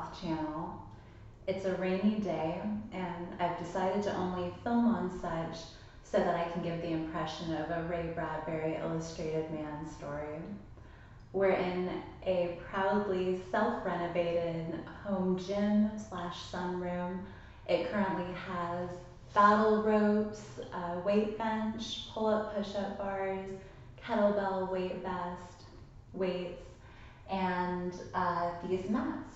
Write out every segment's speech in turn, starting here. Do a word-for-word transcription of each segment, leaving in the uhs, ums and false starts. South Channel. It's a rainy day, and I've decided to only film on such so that I can give the impression of a Ray Bradbury illustrated man story. We're in a proudly self-renovated home gym slash sunroom. It currently has battle ropes, a weight bench, pull-up push-up bars, kettlebell weight vest, weights, and uh, these mats.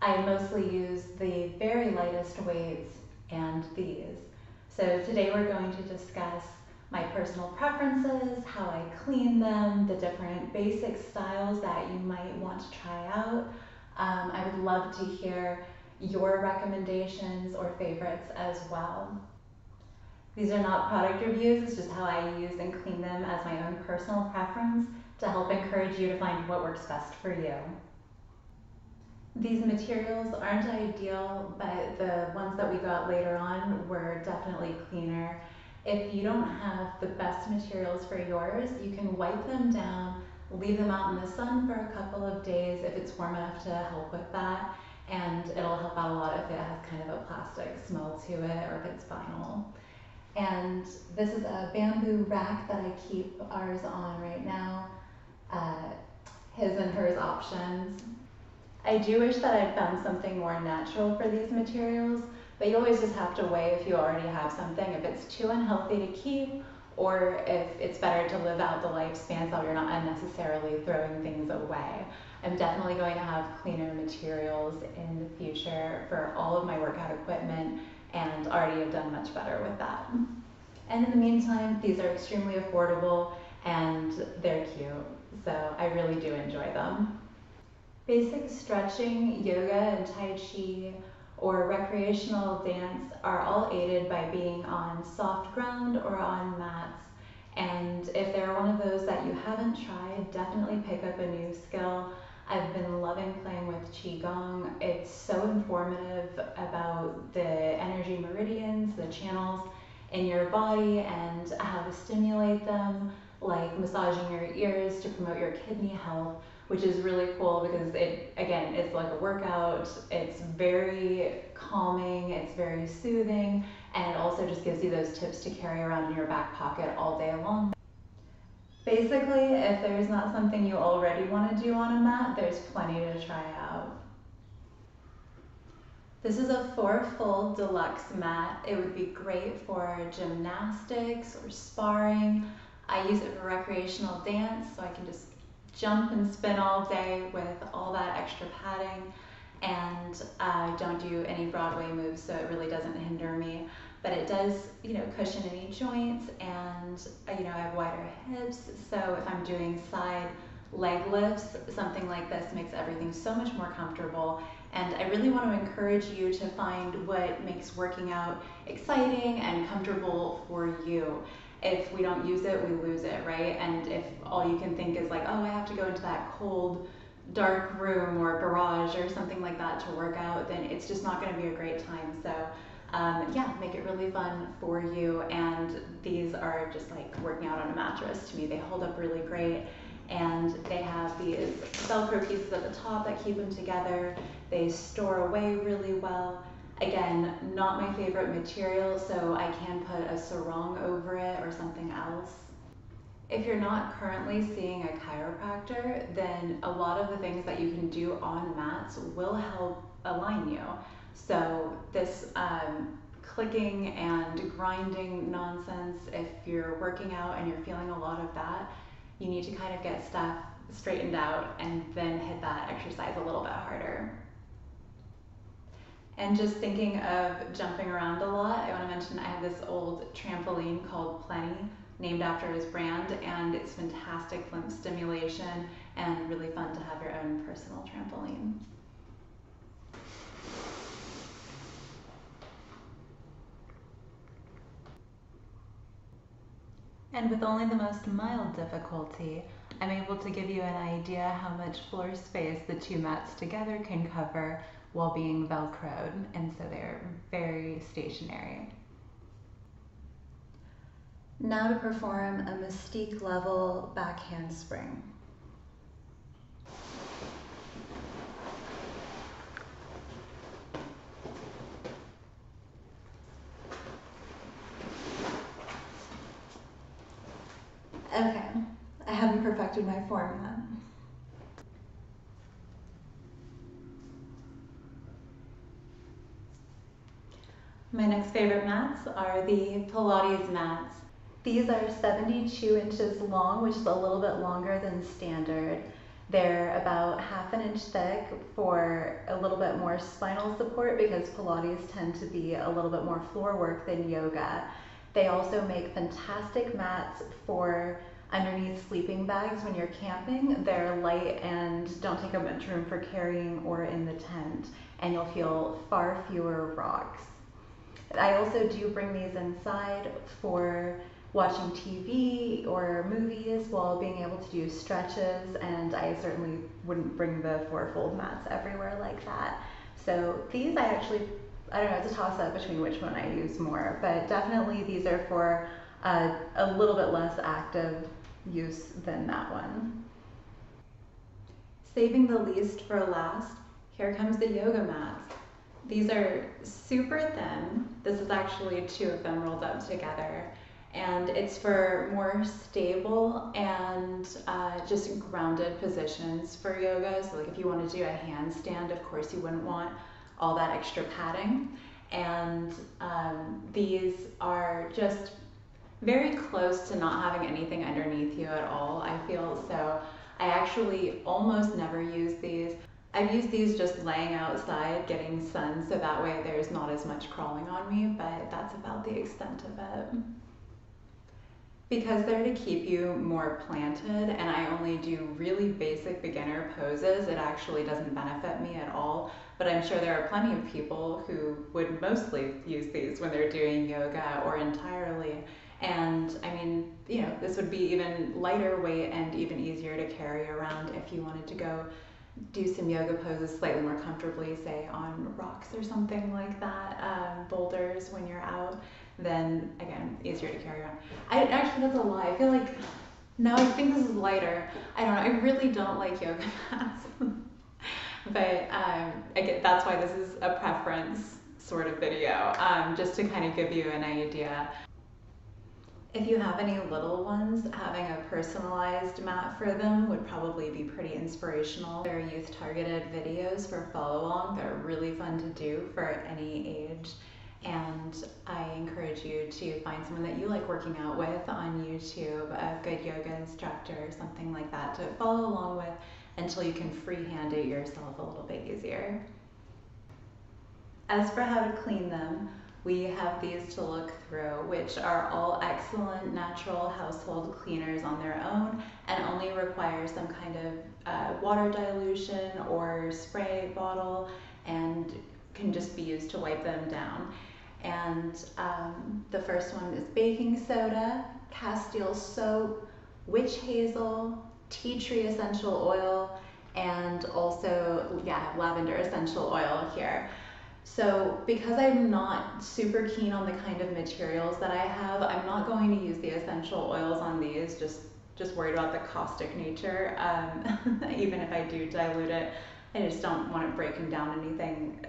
I mostly use the very lightest weights and these. So today we're going to discuss my personal preferences, how I clean them, the different basic styles that you might want to try out. Um, I would love to hear your recommendations or favorites as well. These are not product reviews, it's just how I use and clean them as my own personal preference to help encourage you to find what works best for you. These materials aren't ideal, but the ones that we got later on were definitely cleaner. If you don't have the best materials for yours, you can wipe them down, leave them out in the sun for a couple of days if it's warm enough to help with that, and it'll help out a lot if it has kind of a plastic smell to it or if it's vinyl. And this is a bamboo rack that I keep ours on right now, uh, his and hers options. I do wish that I'd found something more natural for these materials, but you always just have to weigh if you already have something, if it's too unhealthy to keep, or if it's better to live out the lifespan so you're not unnecessarily throwing things away. I'm definitely going to have cleaner materials in the future for all of my workout equipment, and already have done much better with that. And in the meantime, these are extremely affordable and they're cute, so I really do enjoy them. Basic stretching, yoga, and Tai Chi, or recreational dance are all aided by being on soft ground or on mats. And if they're one of those that you haven't tried, definitely pick up a new skill. I've been loving playing with Qigong. It's so informative about the energy meridians, the channels in your body, and how to stimulate them, like massaging your ears to promote your kidney health, which is really cool because it, again, it's like a workout. It's very calming, it's very soothing, and it also just gives you those tips to carry around in your back pocket all day long. Basically, if there's not something you already want to do on a mat, there's plenty to try out. This is a four-fold deluxe mat. It would be great for gymnastics or sparring. I use it for recreational dance, so I can just jump and spin all day with all that extra padding, and I uh, don't do any Broadway moves, so it really doesn't hinder me, but it does, you know, cushion any joints, and you know, I have wider hips, so if I'm doing side leg lifts, something like this makes everything so much more comfortable. And I really want to encourage you to find what makes working out exciting and comfortable for you. If we don't use it, we lose it, right? And if all you can think is like, oh, I have to go into that cold, dark room or garage or something like that to work out, then it's just not going to be a great time. So um, yeah, make it really fun for you. And these are just like working out on a mattress to me. They hold up really great. And they have these Velcro pieces at the top that keep them together. They store away really well. Again, not my favorite material, so I can put a sarong over it or something else. If you're not currently seeing a chiropractor, then a lot of the things that you can do on mats will help align you. So this um, clicking and grinding nonsense, if you're working out and you're feeling a lot of that, you need to kind of get stuff straightened out and then hit that exercise a little bit harder. And just thinking of jumping around a lot, I want to mention I have this old trampoline called Plenty, named after his brand, and it's fantastic limb stimulation and really fun to have your own personal trampoline. And with only the most mild difficulty, I'm able to give you an idea how much floor space the two mats together can cover while being Velcroed, and so they're very stationary. Now to perform a mystique level back handspring. Okay, I haven't perfected my form yet. My next favorite mats are the Pilates mats. These are seventy-two inches long, which is a little bit longer than standard. They're about half an inch thick for a little bit more spinal support because Pilates tend to be a little bit more floor work than yoga. They also make fantastic mats for underneath sleeping bags when you're camping. They're light and don't take up much room for carrying or in the tent, and you'll feel far fewer rocks. I also do bring these inside for watching T V or movies while being able to do stretches, and I certainly wouldn't bring the four-fold mats everywhere like that. So these I actually, I don't know, it's a toss-up between which one I use more, but definitely these are for uh, a little bit less active use than that one. Saving the least for last, here comes the yoga mats. These are super thin. This is actually two of them rolled up together, and it's for more stable and uh, just grounded positions for yoga. So like if you want to do a handstand, of course you wouldn't want all that extra padding. And um, these are just very close to not having anything underneath you at all, I feel. So I actually almost never use these. I've used these just laying outside, getting sun, so that way there's not as much crawling on me, but that's about the extent of it. Because they're to keep you more planted, and I only do really basic beginner poses, it actually doesn't benefit me at all, but I'm sure there are plenty of people who would mostly use these when they're doing yoga or entirely. And I mean, you know, this would be even lighter weight and even easier to carry around if you wanted to go do some yoga poses slightly more comfortably, say on rocks or something like that, um, boulders when you're out, then again, easier to carry around. I actually, that's a lie. I feel like, no, I think this is lighter. I don't know, I really don't like yoga mats. But um, again, that's why this is a preference sort of video, um, just to kind of give you an idea. If you have any little ones, having a personalized mat for them would probably be pretty inspirational. There are youth-targeted videos for follow-along that are really fun to do for any age, and I encourage you to find someone that you like working out with on YouTube, a good yoga instructor or something like that to follow along with until you can freehand it yourself a little bit easier. As for how to clean them, we have these to look through, which are all excellent natural household cleaners on their own and only require some kind of uh, water dilution or spray bottle and can just be used to wipe them down. And um, the first one is baking soda, castile soap, witch hazel, tea tree essential oil, and also, yeah, lavender essential oil here. So because I'm not super keen on the kind of materials that I have, I'm not going to use the essential oils on these, just, just worried about the caustic nature. Um, even if I do dilute it, I just don't want it breaking down anything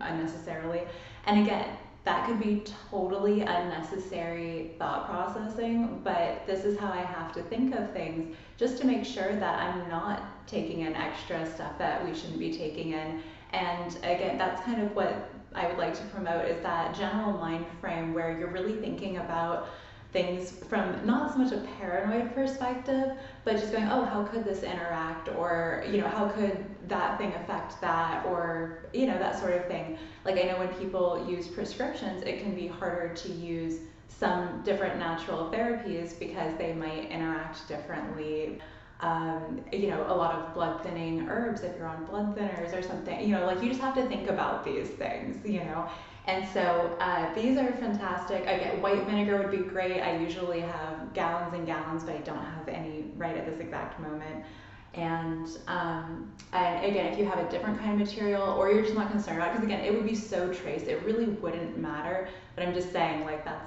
unnecessarily. And again, that could be totally unnecessary thought processing, but this is how I have to think of things just to make sure that I'm not taking in extra stuff that we shouldn't be taking in. And again, that's kind of what I would like to promote, is that general mind frame where you're really thinking about things from not so much a paranoid perspective, but just going, oh, how could this interact? Or, you know, how could that thing affect that? Or, you know, that sort of thing. Like I know when people use prescriptions, it can be harder to use some different natural therapies because they might interact differently. Um, you know, a lot of blood thinning herbs if you're on blood thinners or something, you know, like you just have to think about these things, you know. And so uh, these are fantastic. I get white vinegar would be great. I usually have gallons and gallons, but I don't have any right at this exact moment. And, um, and again, if you have a different kind of material or you're just not concerned about it, because again, it would be so trace, it really wouldn't matter. But I'm just saying, like, that's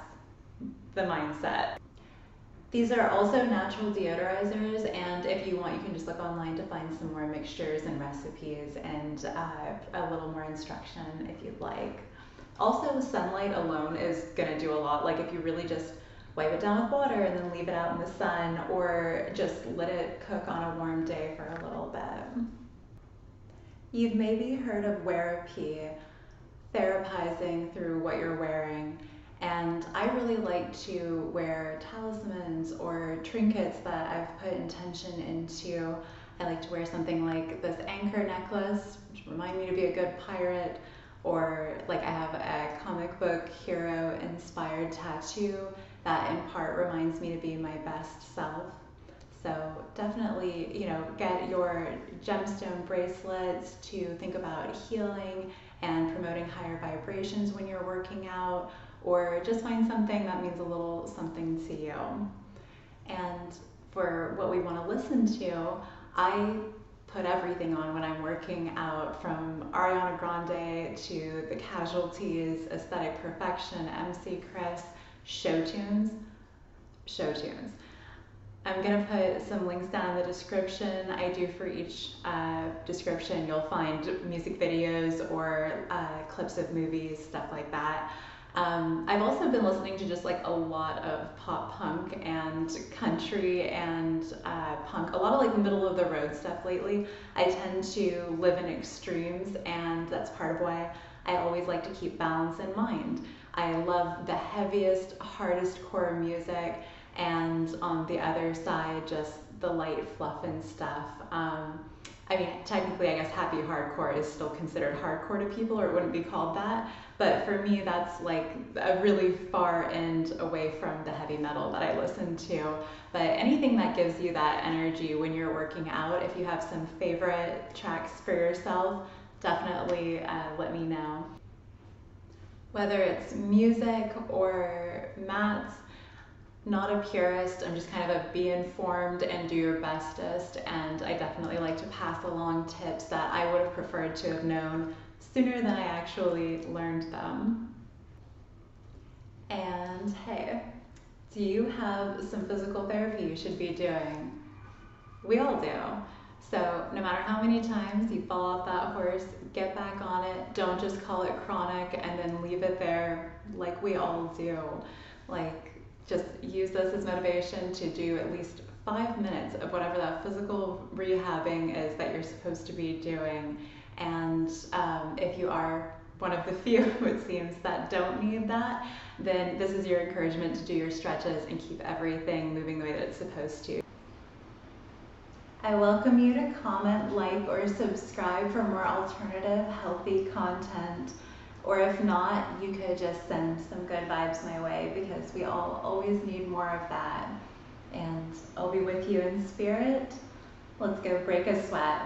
the mindset. These are also natural deodorizers, and if you want, you can just look online to find some more mixtures and recipes and uh, a little more instruction if you'd like. Also, sunlight alone is going to do a lot. Like if you really just wipe it down with water and then leave it out in the sun, or just let it cook on a warm day for a little bit. You've maybe heard of wear-a-pee, therapizing through what you're wearing, and I really like to wear talismans or trinkets that I've put intention into. I like to wear something like this anchor necklace, which reminds me to be a good pirate, or like I have a comic book hero inspired tattoo that in part reminds me to be my best self. So definitely, you know, get your gemstone bracelets to think about healing and promoting higher vibrations when you're working out, or just find something that means a little something to you. And for what we want to listen to, I put everything on when I'm working out, from Ariana Grande to The Casualties, Aesthetic Perfection, M C Chris, show tunes, show tunes. I'm gonna put some links down in the description. I do for each uh, description, you'll find music videos or uh, clips of movies, stuff like that. Um, I've also been listening to just like a lot of pop punk and country and uh, punk, a lot of like middle of the road stuff lately. I tend to live in extremes, and that's part of why I always like to keep balance in mind. I love the heaviest, hardest core music, and on the other side, just the light fluff and stuff. Um, I mean, technically, I guess happy hardcore is still considered hardcore to people, or it wouldn't be called that. But for me, that's like a really far end away from the heavy metal that I listen to. But anything that gives you that energy when you're working out, if you have some favorite tracks for yourself, definitely uh, let me know. Whether it's music or mats, not a purist, I'm just kind of a be informed and do your bestest, and I definitely like to pass along tips that I would have preferred to have known sooner than I actually learned them. And hey, do you have some physical therapy you should be doing? We all do. So no matter how many times you fall off that horse, get back on it. Don't just call it chronic and then leave it there like we all do. Like, just use this as motivation to do at least five minutes of whatever that physical rehabbing is that you're supposed to be doing. And um, if you are one of the few, it seems, that don't need that, then this is your encouragement to do your stretches and keep everything moving the way that it's supposed to. I welcome you to comment, like, or subscribe for more alternative, healthy content. Or if not, you could just send some good vibes my way, because we all always need more of that. And I'll be with you in spirit. Let's go break a sweat.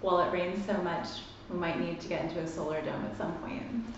While it rains so much, we might need to get into a solar dome at some point.